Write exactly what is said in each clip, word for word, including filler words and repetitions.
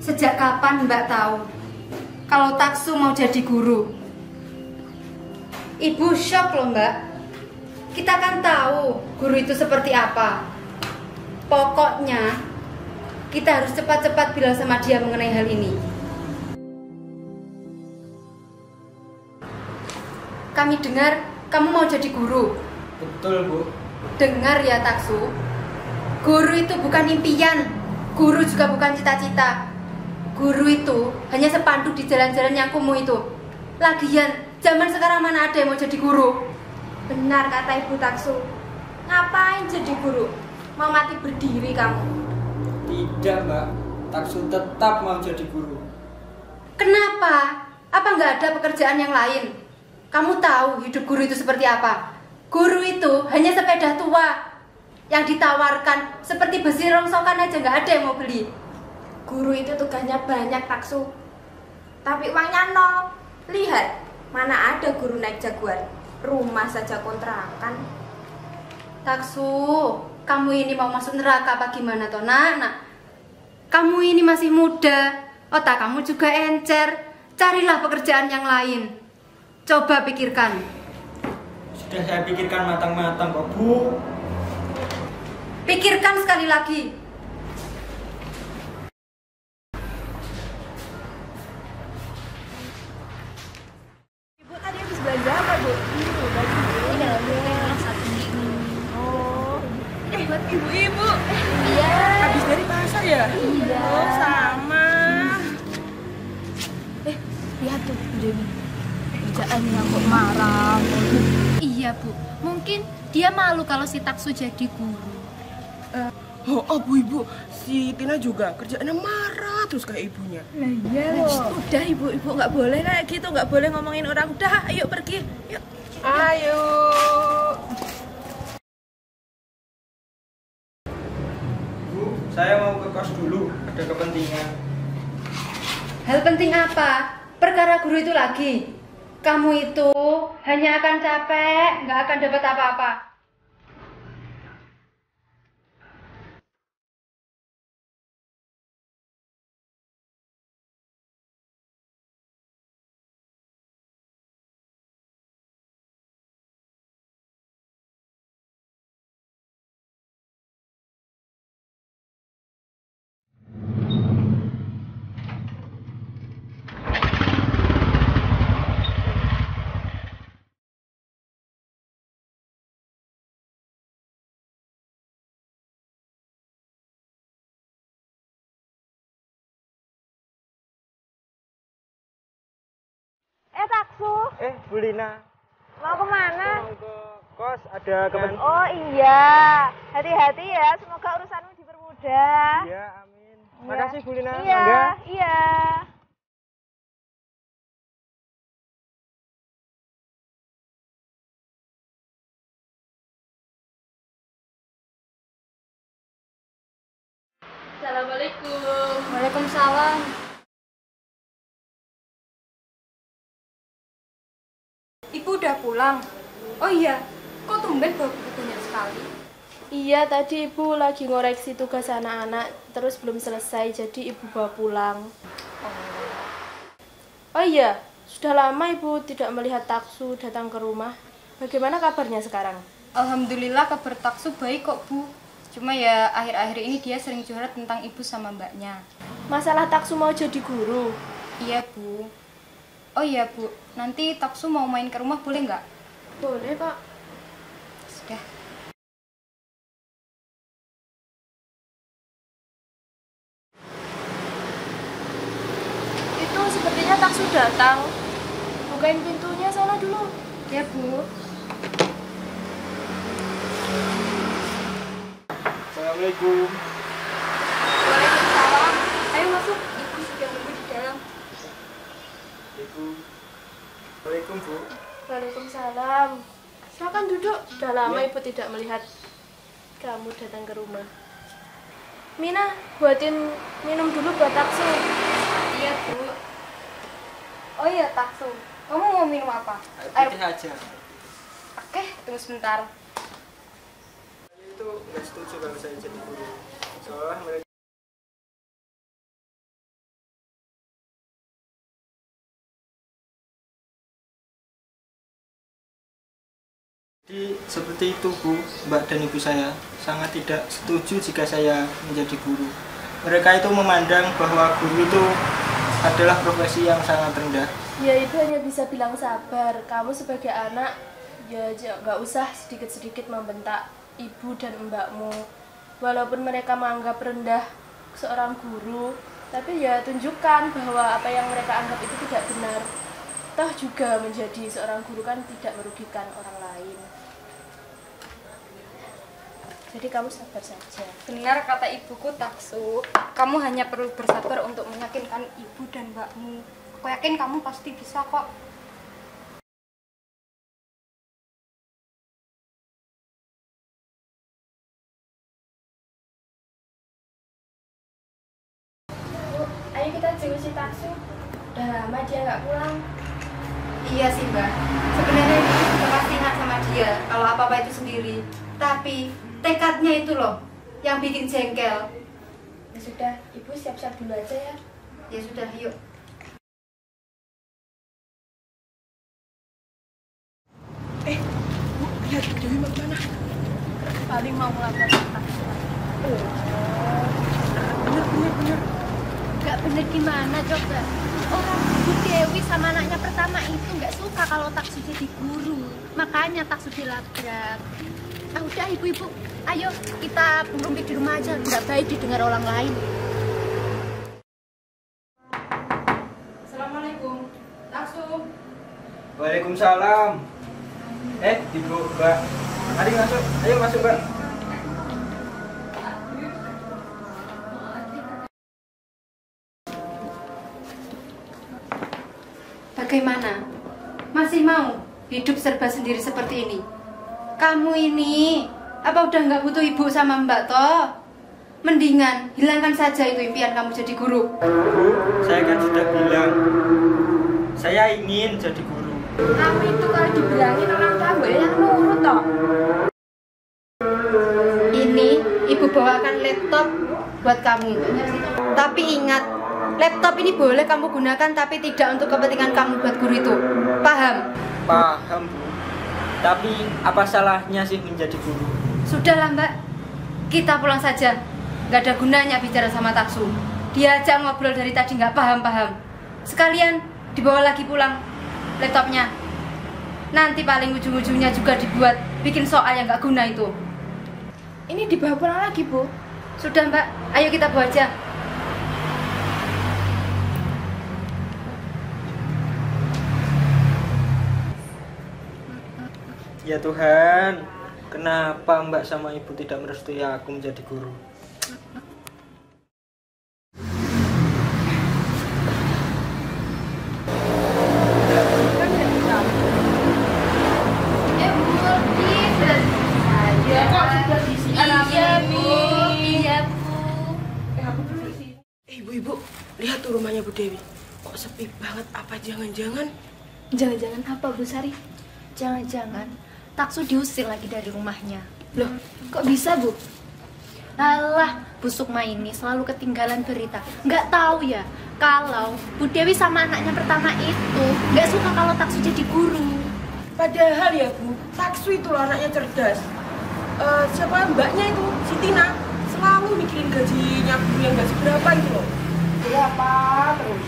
Sejak kapan Mbak tahu kalau Taksum mau jadi guru? Ibu shock loh Mbak. Kita kan tahu guru itu seperti apa. Pokoknya kita harus cepat-cepat bilang sama dia mengenai hal ini. Kami dengar kamu mau jadi guru. Betul Bu. Dengar ya Taksum. Guru itu bukan impian. Guru juga bukan cita-cita. Guru itu hanya sepanduk di jalan-jalan yang kumuh itu. Lagian, zaman sekarang mana ada yang mau jadi guru? Benar kata Ibu Taksum. Ngapain jadi guru? Mau mati berdiri kamu? Tidak Mbak, Taksum tetap mau jadi guru. Kenapa? Apa nggak ada pekerjaan yang lain? Kamu tahu hidup guru itu seperti apa? Guru itu hanya sepeda tua yang ditawarkan seperti besi rongsokan aja nggak ada yang mau beli. Guru itu tugasnya banyak Taksum, tapi uangnya nol. Lihat, mana ada guru naik jaguar, rumah saja kontrakan. Taksum, kamu ini mau masuk neraka apa gimana toh nak? Kamu ini masih muda, otak kamu juga encer. Carilah pekerjaan yang lain. Coba pikirkan. Sudah saya pikirkan matang-matang kok Bu. Pikirkan sekali lagi. Belanja apa Bu? Ibu baju ini dalam nilai satu minggu. Oh, eh buat ibu-ibu. Iya. Habis dari pasar ya? Iya. Oh, sama. Eh lihat tuh Joni. Kerjaannya kok marah. Iya Bu. Mungkin dia malu kalau si Taksum jadi guru. Uh, oh, oh Bu Ibu, si Tina juga kerjaannya marah. Terus kayak ibunya. Nah, iya loh. Nah, udah ibu-ibu nggak boleh kayak gitu, nggak boleh ngomongin orang. Udah, ayo pergi. Yuk. Ayo. Bu, saya mau ke kos dulu. Ada kepentingan. Hal penting apa? Perkara guru itu lagi. Kamu itu hanya akan capek, nggak akan dapat apa-apa. Eh Taksum. Eh Bu Lina. Mau kemana? Mau ke kos ada kepentingan. Oh iya. Hati-hati ya. Semoga urusanmu dipermudah. Iya amin. Ya. Makasih Bu Lina. Iya. Mangga. Iya. Assalamualaikum. Waalaikumsalam. Ibu udah pulang? Oh iya, kok tumben bawa bukunya sekali? Iya, tadi Ibu lagi ngoreksi tugas anak-anak, terus belum selesai, jadi Ibu bawa pulang. Oh, oh iya, sudah lama Ibu tidak melihat Taksum datang ke rumah. Bagaimana kabarnya sekarang? Alhamdulillah kabar Taksum baik kok Bu. Cuma ya akhir-akhir ini dia sering curhat tentang Ibu sama mbaknya. Masalah Taksum mau jadi guru? Iya Bu. Oh iya Bu, nanti Taksum mau main ke rumah boleh nggak? Boleh Pak. Sudah. Itu sepertinya Taksum datang. Bukain pintunya sana dulu. Ya Bu. Assalamualaikum. Waalaikumsalam. Ayo masuk. Ibu Waalaikumsalam. Silakan duduk. Sudah lama ya. Ibu tidak melihat kamu datang ke rumah. Mina, buatin minum dulu buat Taksu. Iya, Bu. Oh iya, Taksu. Kamu mau minum apa? Air putih aja. Oke, tunggu sebentar. Itu nggak setuju kalau saya jadi guru. Seolah mereka seperti itu, Bu. Mbak dan ibu saya sangat tidak setuju jika saya menjadi guru. Mereka itu memandang bahwa guru itu adalah profesi yang sangat rendah. Ya, ibu hanya bisa bilang sabar. Kamu sebagai anak, ya nggak usah sedikit-sedikit membentak ibu dan mbakmu. Walaupun mereka menganggap rendah seorang guru, tapi ya tunjukkan bahwa apa yang mereka anggap itu tidak benar. Toh juga menjadi seorang guru kan tidak merugikan orang lain. Jadi kamu sabar saja. Benar kata ibuku, Taksu. Kamu hanya perlu bersabar untuk meyakinkan ibu dan mbakmu. Aku yakin kamu pasti bisa kok. Bu, ayo kita jenguk Taksu. Udah lama dia nggak pulang. Iya sih, Mbak. Sebenarnya ibu juga pasti ingat sama dia kalau apa-apa itu sendiri. Tapi tekadnya itu loh yang bikin jengkel. Ya sudah, ibu siap-siap dulu aja ya. Ya sudah, yuk. Eh, Bu, lihat Dewi mau kemana? Paling mau ngelapor tentang suara. Oh, bener, bener, bener. Gak bener gimana, coba? Orang Bu Dewi sama anaknya pertama itu gak suka kalau Taksu jadi guru. Makanya Taksu dilabrak. Ah, udah ibu-ibu, ayo kita merumpik di rumah aja, nggak baik didengar orang lain. Assalamualaikum, Taksu. Waalaikumsalam. Eh, ibu, mbak, mari masuk, ayo masuk, mbak. Bagaimana? Masih mau hidup serba sendiri seperti ini? Kamu ini, apa udah nggak butuh ibu sama mbak toh? Mendingan hilangkan saja itu impian kamu jadi guru. Bu, saya kan sudah bilang, saya ingin jadi guru. Tapi itu kalau dibilangin orang tua banyak nurut toh. Ini ibu bawakan laptop buat kamu. Tapi ingat, laptop ini boleh kamu gunakan tapi tidak untuk kepentingan kamu buat guru itu. Paham? Paham, Bu. Tapi apa salahnya sih menjadi guru? Sudahlah, Mbak. Kita pulang saja. Gak ada gunanya bicara sama Taksu. Dia aja ngobrol dari tadi gak paham-paham. Sekalian dibawa lagi pulang laptopnya. Nanti paling ujung-ujungnya juga dibuat bikin soal yang gak guna itu. Ini dibawa pulang lagi, Bu? Sudah, Mbak. Ayo kita bawa aja. Ya Tuhan, kenapa Mbak sama Ibu tidak merestui aku menjadi guru? Eh, Bu, sudah saya. Kok sudah di sini? Iya, Bu. Iya, Bu. Eh, aku dulu sih. Eh, Bu, Ibu, lihat tuh rumahnya Bu Dewi. Kok sepi banget, apa jangan-jangan? Jangan-jangan apa, Bu Sari? Jangan-jangan Taksu diusir lagi dari rumahnya. Loh, kok bisa, Bu? Alah, Bu Sukma ini selalu ketinggalan berita. Nggak tahu ya, kalau Bu Dewi sama anaknya pertama itu nggak suka kalau Taksu jadi guru. Padahal ya, Bu, Taksu itu anaknya cerdas. Uh, siapa mbaknya itu, si Tina, selalu mikirin gajinya guru yang nggak seberapa itu loh. Berapa terus?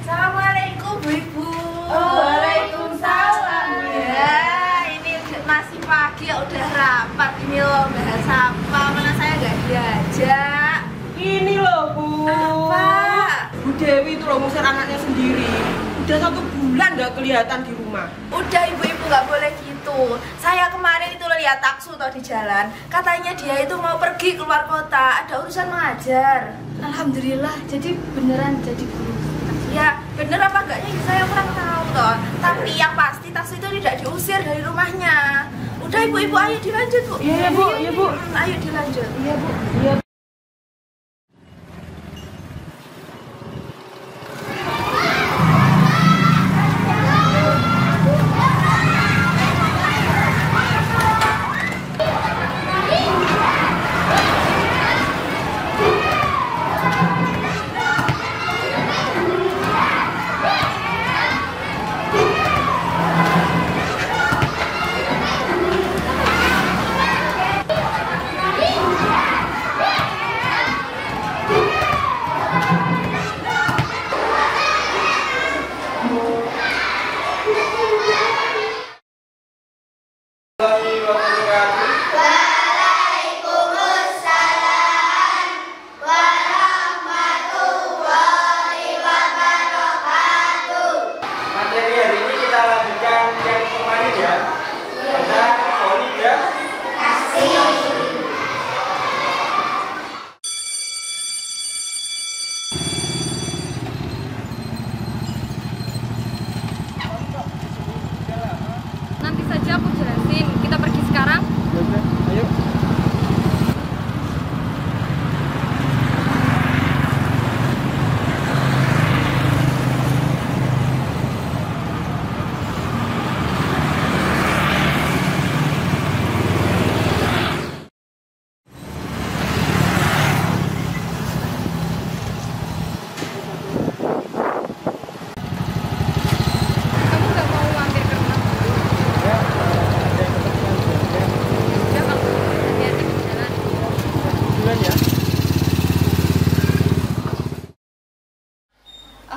Assalamualaikum, Bu Ibu. Waalaikumsalam. Ya, ini masih pagi ya udah rapat ini loh, bahas apa, mana saya nggak diajak. Ini loh, Bu. Apa? Bu Dewi itu loh ngusir anaknya sendiri. Udah satu bulan nggak kelihatan di rumah. Udah, ibu-ibu nggak boleh gitu. Saya kemarin itu lihat Taksu tau di jalan. Katanya dia itu mau pergi keluar kota, ada urusan mengajar. Alhamdulillah, jadi beneran jadi guru. Ya, bener apa enggaknya saya kurang tahu. loh. Tapi yang pasti Tasya itu tidak diusir dari rumahnya. Udah ibu-ibu, ayo dilanjut bu. Iya bu, iya bu. Ayo dilanjut. Iya bu. Iya.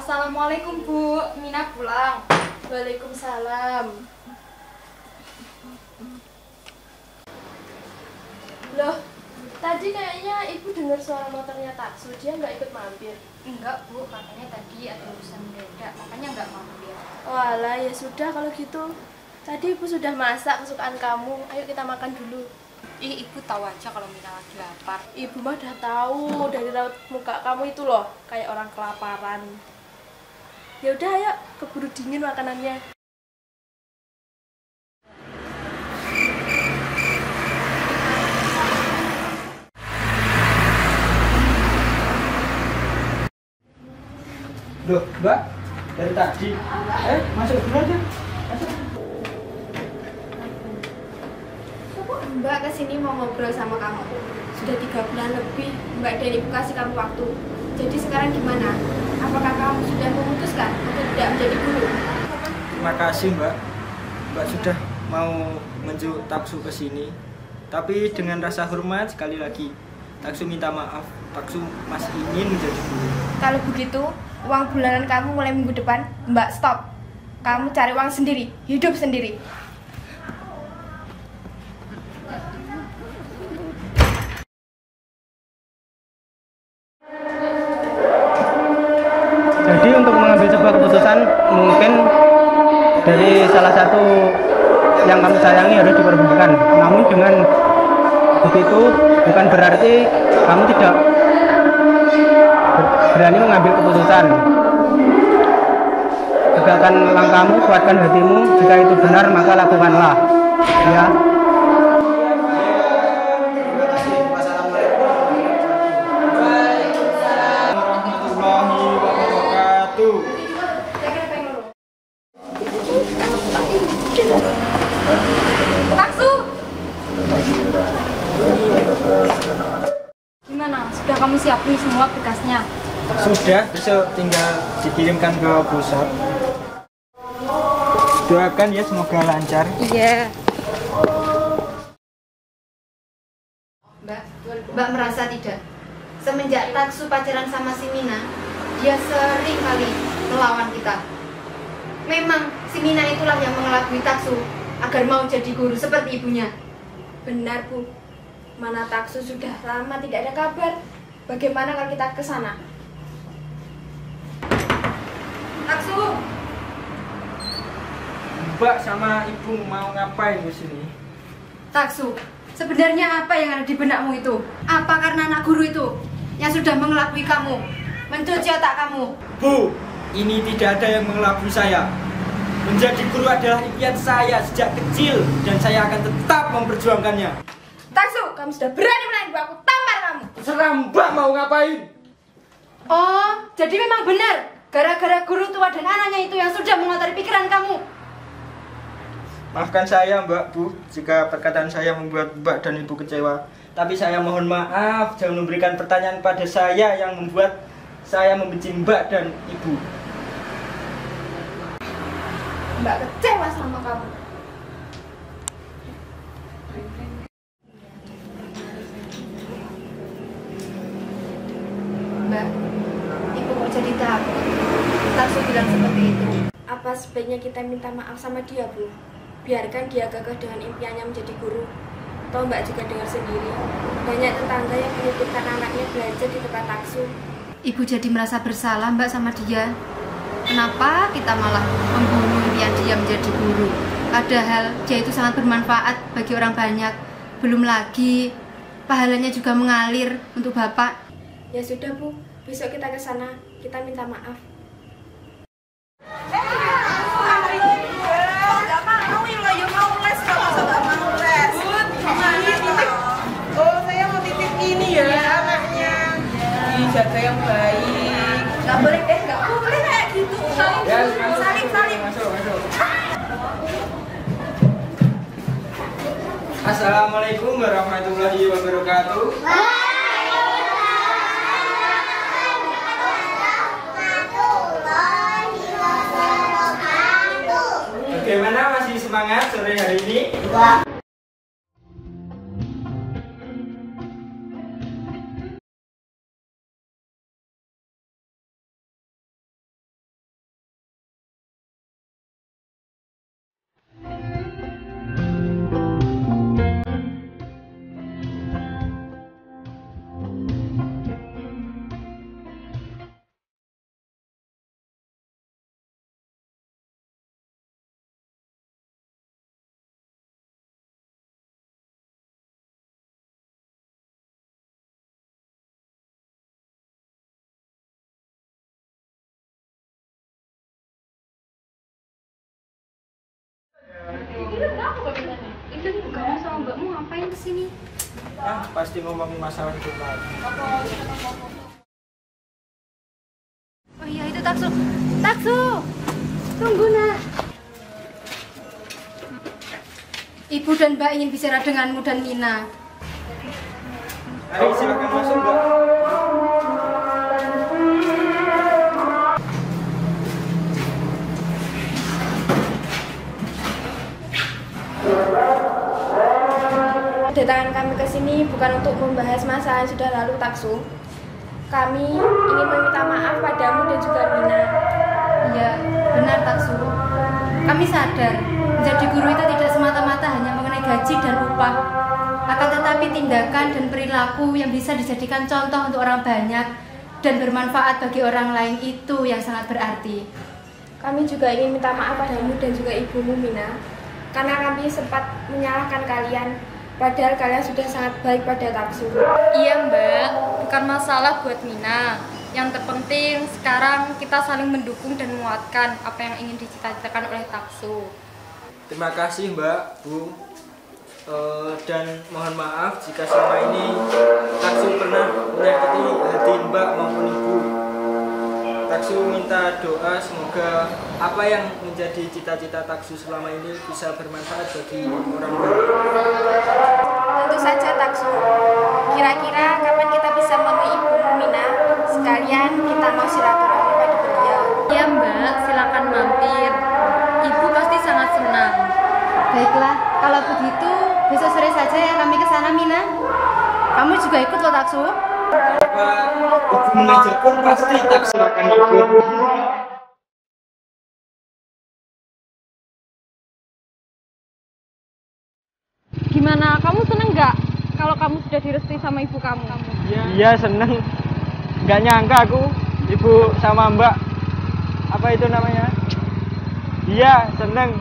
Assalamualaikum Bu, Mina pulang. Waalaikumsalam. Loh, tadi kayaknya Ibu dengar suara motornya Tasya, dia nggak ikut mampir. Enggak Bu, katanya tadi ada urusan mendadak, makanya nggak mampir. Walah, ya sudah kalau gitu. Tadi Ibu sudah masak kesukaan kamu, ayo kita makan dulu. Ih, Ibu tahu aja kalau Mina lagi lapar. Ibu mah udah tahu dari raut muka kamu itu loh, kayak orang kelaparan. Ya udah ayo, keburu dingin makanannya. Loh, Mbak, dari tadi. Eh, masuk dulu aja. Masuk. Mbak kesini mau ngobrol sama kamu. Sudah tiga bulan lebih Mbak dan Ibu kasih kamu waktu. Jadi sekarang gimana? Apakah kamu sudah memutuskan untuk tidak menjadi guru? Terima kasih Mbak. Mbak sudah mau menunjuk Tasya ke sini. Tapi dengan rasa hormat sekali lagi, Tasya minta maaf. Tasya masih ingin menjadi guru. Kalau begitu, uang bulanan kamu mulai minggu depan, Mbak stop. Kamu cari uang sendiri, hidup sendiri. Jadi untuk mengambil sebuah keputusan mungkin dari salah satu yang kami sayangi harus diperhentikan. Namun dengan begitu bukan berarti kamu tidak berani mengambil keputusan. Tegakkan langkahmu, kuatkan hatimu. Jika itu benar maka lakukanlah. Ya. Sudah kamu siapin semua berkasnya? Sudah, besok tinggal dikirimkan ke pusat. Doakan ya semoga lancar. Iya. Mbak, Mbak merasa tidak? Semenjak Tasya pacaran sama si Mina, dia sering kali melawan kita. Memang si Mina itulah yang mengelabui Tasya agar mau jadi guru seperti ibunya. Benar Bu. Mana Tasya sudah lama tidak ada kabar. Bagaimana kalau kita ke sana? Tasya. Mbak sama Ibu mau ngapain di sini? Tasya, sebenarnya apa yang ada di benakmu itu? Apa karena anak guru itu yang sudah mengelabui kamu, mencuci otak kamu? Bu, ini tidak ada yang mengelabui saya. Menjadi guru adalah impian saya sejak kecil dan saya akan tetap memperjuangkannya. Taksu, kamu sudah berani menahan aku, tampar kamu. Terserah Mbak mau ngapain? Oh, jadi memang benar gara-gara guru tua dan anaknya itu yang sudah mengotori pikiran kamu. Maafkan saya Mbak, Bu, jika perkataan saya membuat Mbak dan Ibu kecewa. Tapi saya mohon maaf, jangan memberikan pertanyaan pada saya yang membuat saya membenci Mbak dan Ibu. Mbak kecewa sama kamu. Mbak, Ibu kok jadi takut? Taksu bilang seperti itu. Apa sebaiknya kita minta maaf sama dia, Bu? Biarkan dia gagah dengan impiannya menjadi guru. Toh Mbak juga dengar sendiri, banyak tetangga yang menitipkan anaknya belajar di tempat Taksu. Ibu jadi merasa bersalah Mbak sama dia. Kenapa kita malah membunuh impian dia menjadi guru? Padahal dia itu sangat bermanfaat bagi orang banyak. Belum lagi pahalanya juga mengalir untuk Bapak. Ya sudah Bu, besok kita ke sana, kita minta maaf. Jaga yang baik. Gak boleh deh, gak boleh kayak gitu. Salim, salim. Assalamualaikum warahmatullahi wabarakatuh. Warahmatullahi wabarakatuh. Bagaimana, masih semangat sore hari ini? Kamu sama Mbakmu ngapain kesini? Ah, pasti ngomongin masalah itu lagi. Oh iya, itu Taksu. Taksu, tunggu nah. Ibu dan Mbak ingin bicara denganmu dan Nina. Ayo silakan masuk, Mbak. Kedatangan kami ke sini bukan untuk membahas masalah yang sudah lalu, Taksu. Kami ingin meminta maaf padamu dan juga Nina. Iya, benar Taksu. Kami sadar, menjadi guru itu tidak semata-mata hanya mengenai gaji dan upah. Akan tetapi tindakan dan perilaku yang bisa dijadikan contoh untuk orang banyak dan bermanfaat bagi orang lain itu yang sangat berarti. Kami juga ingin minta maaf padamu dan juga ibumu, Nina. Karena kami sempat menyalahkan kalian. Padahal kalian sudah sangat baik pada Taksu. Iya Mbak, bukan masalah buat Nina. Yang terpenting sekarang kita saling mendukung dan menguatkan apa yang ingin dicita-citakan oleh Taksu. Terima kasih Mbak, Bu. E, dan mohon maaf jika selama ini Taksu pernah menyakiti hati Mbak maupun Ibu. Taksu minta doa semoga apa yang menjadi cita-cita Taksu selama ini bisa bermanfaat bagi orang banyak. Tentu saja Taksu. Kira-kira kapan kita bisa menemui Ibu Mina? Sekalian kita mau silaturahmi pada beliau. Iya Mbak, silakan mampir. Ibu pasti sangat senang. Baiklah, kalau begitu besok sore saja ya kami ke sana Mina. Kamu juga ikut loh Taksu. Ibu Mina pun pasti Taksu akan ikut. Gimana? Kamu seneng nggak kalau kamu sudah direstui sama ibu kamu? Iya, ya, seneng. Nggak nyangka aku, ibu sama Mbak. Apa itu namanya? Iya, seneng.